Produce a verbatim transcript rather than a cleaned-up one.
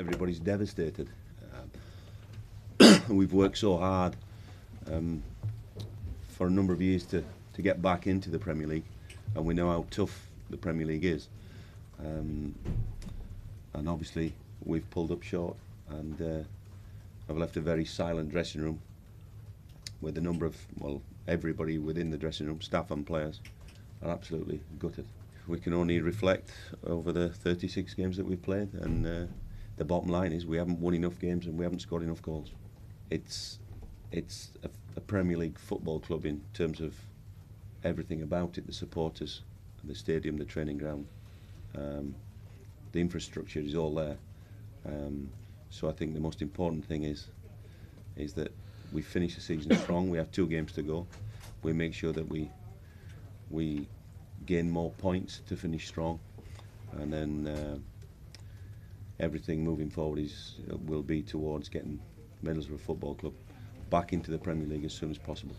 everybody's devastated. Um, we've worked so hard um, for a number of years to, to get back into the Premier League, and we know how tough the Premier League is. Um, and obviously we've pulled up short, and uh, I've left a very silent dressing room with a number of, well, everybody within the dressing room, staff and players, are absolutely gutted. We can only reflect over the thirty-six games that we've played, and uh, the bottom line is we haven't won enough games and we haven't scored enough goals. It's, it's a, a Premier League football club in terms of everything about it, the supporters, the stadium, the training ground. Um, the infrastructure is all there. Um, so I think the most important thing is, is that we finish the season strong. We have two games to go. We make sure that we we gain more points to finish strong, and then uh, everything moving forward is will be towards getting Middlesbrough Football Club back into the Premier League as soon as possible.